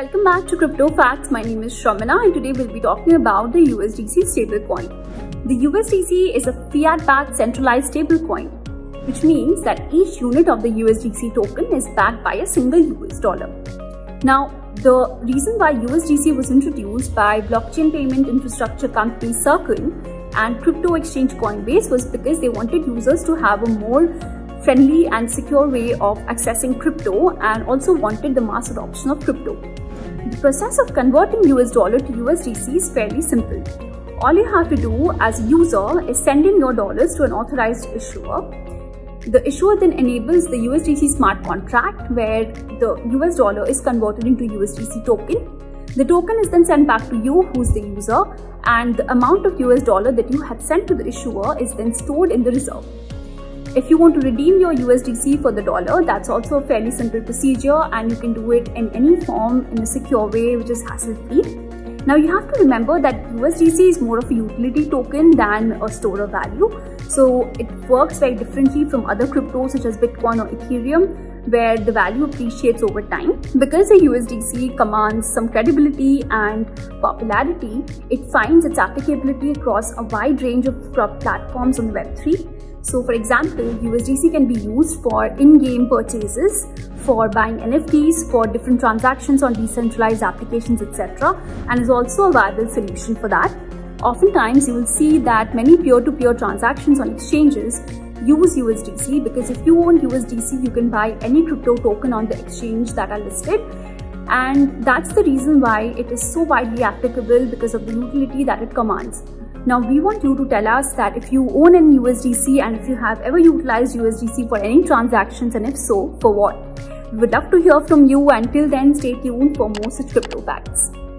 Welcome back to Crypto Facts. My name is Shramana and today we'll be talking about the USDC stablecoin. The USDC is a fiat-backed centralized stablecoin, which means that each unit of the USDC token is backed by a single US dollar. Now, the reason why USDC was introduced by blockchain payment infrastructure company Circle and crypto exchange Coinbase was because they wanted users to have a more friendly and secure way of accessing crypto and also wanted the mass adoption of crypto. The process of converting US dollar to USDC is fairly simple. All you have to do as a user is send in your dollars to an authorized issuer. The issuer then enables the USDC smart contract where the US dollar is converted into USDC token. The token is then sent back to you, who's the user, and the amount of US dollar that you had sent to the issuer is then stored in the reserve. If you want to redeem your USDC for the dollar, that's also a fairly simple procedure and you can do it in any form in a secure way which is hassle-free. Now you have to remember that USDC is more of a utility token than a store of value. So it works very differently from other cryptos such as Bitcoin or Ethereum where the value appreciates over time. Because the USDC commands some credibility and popularity, it finds its applicability across a wide range of platforms on Web3. So for example, USDC can be used for in-game purchases, for buying NFTs, for different transactions on decentralized applications, etc. and is also a viable solution for that. Oftentimes, you will see that many peer-to-peer transactions on exchanges use USDC because if you own USDC, you can buy any crypto token on the exchange that are listed. And that's the reason why it is so widely applicable because of the utility that it commands. Now we want you to tell us that if you own an USDC and if you have ever utilized USDC for any transactions and if so, for what? We would love to hear from you and till then stay tuned for more such crypto facts.